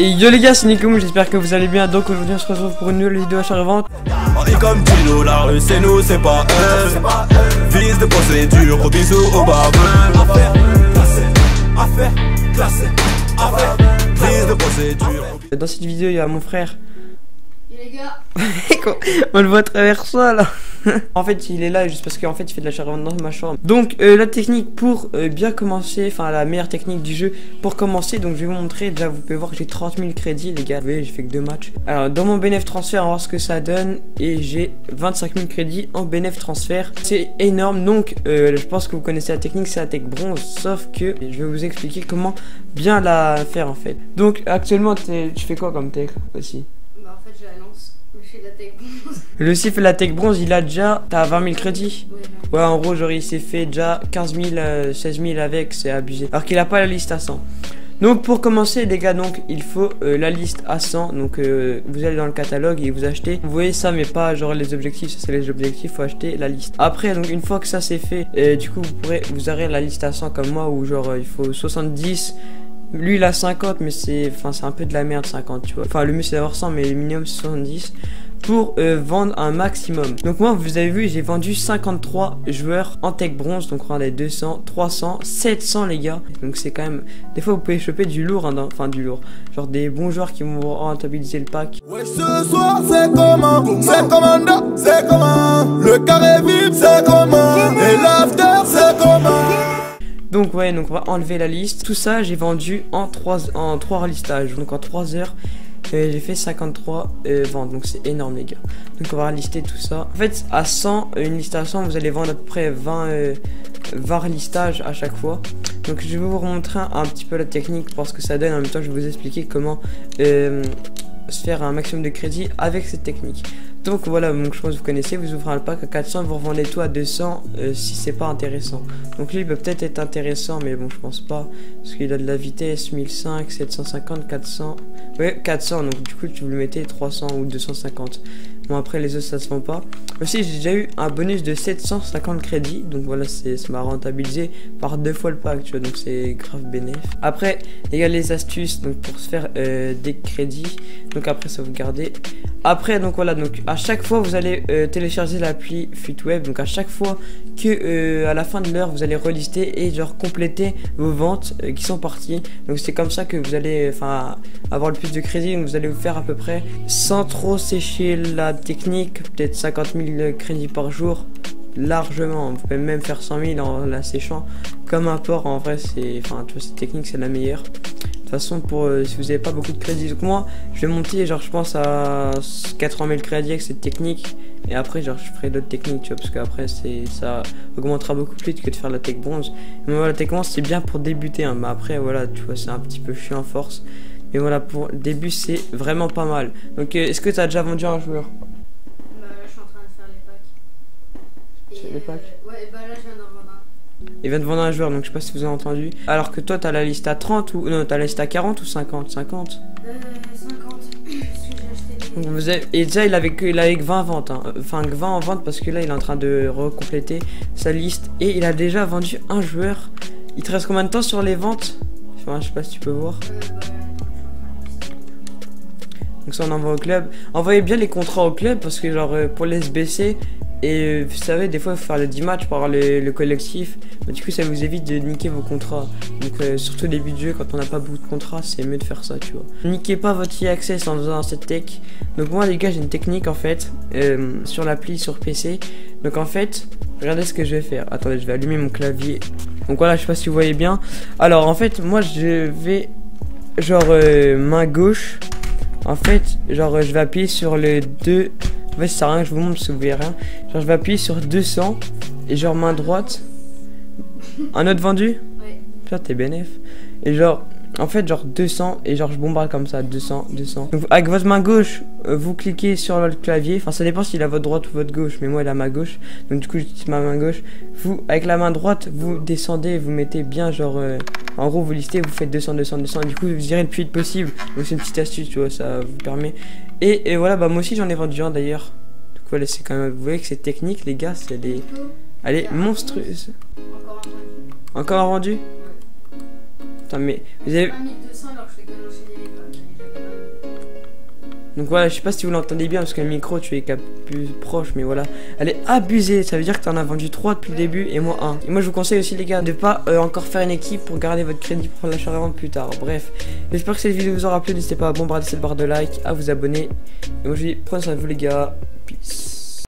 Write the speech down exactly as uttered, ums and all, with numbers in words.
Et yo les gars, c'est Nicoum, j'espère que vous allez bien. Donc aujourd'hui on se retrouve pour une nouvelle vidéo achat revente. On est comme Tino, la rue c'est nous, c'est pas eux. Vise de procédure, gros bisous au barbeux. Affaire classée, affaire classée, affaire vise de procédure. Dans cette vidéo il y a mon frère. Les gars, on le voit à travers ça là. En fait il est là juste parce qu'en fait il fait de l'achat revente dans ma chambre. Donc euh, la technique pour euh, bien commencer, enfin la meilleure technique du jeu pour commencer. Donc je vais vous montrer, déjà vous pouvez voir que j'ai trente mille crédits les gars. Vous voyez j'ai fait que deux matchs. Alors dans mon bénéf transfert on va voir ce que ça donne. Et j'ai vingt-cinq mille crédits en bénéf transfert. C'est énorme. Donc euh, je pense que vous connaissez la technique, c'est la tech bronze. Sauf que je vais vous expliquer comment bien la faire en fait. Donc actuellement tu fais quoi comme tech aussi? Bah en fait j'ai la lance, le fait de la tech bronze. Le fait de la tech bronze il a déjà, t'as vingt mille crédits. Ouais, ouais en gros genre il s'est fait déjà quinze mille, euh, seize mille avec, c'est abusé. Alors qu'il a pas la liste à cent. Donc pour commencer les gars, donc il faut euh, la liste à cent. Donc euh, vous allez dans le catalogue et vous achetez. Vous voyez ça mais pas genre les objectifs, ça c'est les objectifs, faut acheter la liste. Après donc une fois que ça c'est fait, euh, du coup vous pourrez vous arrêter la liste à cent comme moi où genre euh, il faut soixante-dix. Lui il a cinquante mais c'est enfin c'est un peu de la merde cinquante tu vois. Enfin le mieux c'est d'avoir cent mais le minimum c'est soixante-dix pour euh, vendre un maximum. Donc moi vous avez vu j'ai vendu cinquante-trois joueurs en tech bronze. Donc on a deux cents, trois cents, sept cents les gars. Donc c'est quand même, des fois vous pouvez choper du lourd, hein, enfin du lourd, genre des bons joueurs qui vont rentabiliser le pack. Ouais, ce soir c'est comment, c'est comment, c'est comment, le carré vip c'est comment, et l'after c'est comment. Donc ouais, donc on va enlever la liste. Tout ça j'ai vendu en trois, en trois listages. Donc en trois heures euh, j'ai fait cinquante-trois euh, ventes. Donc c'est énorme les gars. Donc on va lister tout ça. En fait à cent, une liste à cent vous allez vendre à peu près vingt, euh, vingt listages à chaque fois. Donc je vais vous remontrer un, un petit peu la technique pour ce que ça donne. En même temps je vais vous expliquer comment euh, se faire un maximum de crédit avec cette technique. Donc voilà, donc je pense que vous connaissez, vous ouvrez le pack à quatre cents, vous revendez tout à deux cents euh, si c'est pas intéressant. Donc lui il peut peut-être être intéressant mais bon je pense pas parce qu'il a de la vitesse. Mille cinq, sept cent cinquante, quatre cents, ouais quatre cents, donc du coup tu vous le mettez trois cents ou deux cent cinquante. Bon après les autres ça se vend pas. Aussi j'ai déjà eu un bonus de sept cent cinquante crédits. Donc voilà, c'est ça m'a rentabilisé par deux fois le pack tu vois, donc c'est grave bénéf. Après les gars les astuces donc pour se faire euh, des crédits. Donc après sauvegarder. Après donc voilà, donc à chaque fois vous allez euh, télécharger l'appli F U T Web. Donc à chaque fois que euh, à la fin de l'heure vous allez relister et genre compléter vos ventes euh, qui sont parties. Donc c'est comme ça que vous allez enfin avoir le plus de crédits. Donc vous allez vous faire à peu près sans trop sécher la technique, peut-être cinquante mille crédits par jour largement. Vous pouvez même faire cent mille en la séchant comme un porc. En vrai c'est, enfin tu vois, cette technique c'est la meilleure. De toute façon pour euh, si vous n'avez pas beaucoup de crédits, donc moi je vais monter genre je pense à quatre-vingt mille crédits avec cette technique et après genre je ferai d'autres techniques tu vois, parce qu'après c'est ça augmentera beaucoup plus que de faire la tech bronze. Mais voilà, la tech bronze c'est bien pour débuter hein, mais après voilà tu vois c'est un petit peu chiant à force, mais voilà pour le début c'est vraiment pas mal. Donc euh, est-ce que tu as déjà vendu un joueur? Bah là je suis en train de faire les packs. Et, les packs euh, ouais, et bah là je viens d'en vendre un. Il vient de vendre un joueur, donc je sais pas si vous avez entendu. Alors que toi t'as la liste à trente ou non, t'as la liste à quarante ou cinquante? Cinquante. Euh, cinquante. Parce que vous avez... Et déjà il avait que il avait que vingt ventes, hein. Enfin que vingt en vente parce que là il est en train de recompléter sa liste et il a déjà vendu un joueur. Il te reste combien de temps sur les ventes? Enfin je sais pas si tu peux voir. Euh, bah... Donc ça on envoie au club. Envoyez bien les contrats au club parce que genre euh, pour les S B C et euh, vous savez des fois il faut faire les dix matchs pour avoir le, le collectif. Mais du coup ça vous évite de niquer vos contrats. Donc euh, surtout au début de jeu quand on n'a pas beaucoup de contrats c'est mieux de faire ça tu vois. Niquez pas votre e-access en faisant cette tech. Donc moi les gars j'ai une technique en fait euh, sur l'appli sur P C. Donc en fait regardez ce que je vais faire. Attendez je vais allumer mon clavier. Donc voilà je sais pas si vous voyez bien. Alors en fait moi je vais genre euh, main gauche. En fait, genre je vais appuyer sur le deux. En fait, ça sert à rien que je vous montre parce que vous verrez rien. Genre je vais appuyer sur deux cents et genre main droite. Un autre vendu? Ouais. Putain, t'es bénéf. Et genre, en fait, genre deux cents et genre je bombarde comme ça, deux cents, deux cents. Donc avec votre main gauche, vous cliquez sur le clavier. Enfin, ça dépend s'il a votre droite ou votre gauche, mais moi il a ma gauche. Donc du coup, j'utilise ma main gauche. Vous, avec la main droite, vous descendez et vous mettez bien genre... Euh, en gros, vous listez, vous faites deux cents, deux cents, deux cents, et du coup, vous irez le plus vite possible. Donc, c'est une petite astuce, tu vois, ça vous permet. Et, et voilà, bah, moi aussi, j'en ai vendu un d'ailleurs. Du coup, voilà, c'est quand même. Vous voyez que c'est technique, les gars, c'est des. Elle est monstrueuse. Encore un vendu. Encore un vendu? Ouais. Putain, mais. Vous avez. un mille deux cents alors que je fais que l'enchaîner les gars. Donc voilà, je sais pas si vous l'entendez bien parce que le micro tu es plus proche, mais voilà, elle est abusée. Ça veut dire que t'en as vendu trois depuis le début et moi un. Et moi je vous conseille aussi les gars de pas euh, encore faire une équipe pour garder votre crédit pour l'achat avant plus tard. Bref, j'espère que cette vidéo vous aura plu. N'hésitez pas à bombarder cette barre de like, à vous abonner. Et moi je vous dis prenez soin de vous les gars. Peace.